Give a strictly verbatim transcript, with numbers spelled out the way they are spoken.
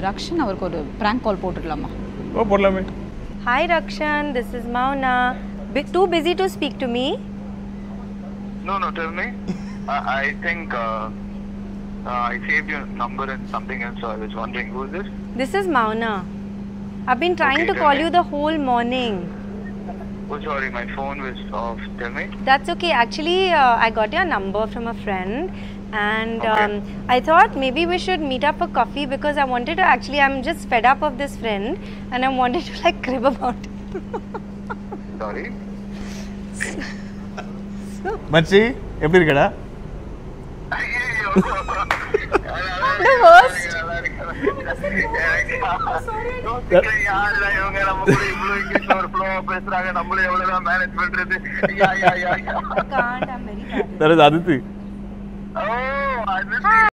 Rakshan, avarku oru prank call potralama. Oh, podalame. Hi Rakshan, this is Mauna. B too busy to speak to me? No, no, tell me. I, I think uh, uh, I saved your number and something else, so I was wondering who is this? This is Mauna. I've been trying okay, to call me. you the whole morning. Oh, sorry, my phone was off. Tell me. That's okay. Actually, uh, I got your number from a friend. And okay. um, I thought maybe we should meet up for coffee because I wanted to actually, I'm just fed up of this friend and I wanted to like crib about it. Sorry? Machi, how are you? The worst. I can't, I'm very bad. That is Aditi. Oh, I didn't.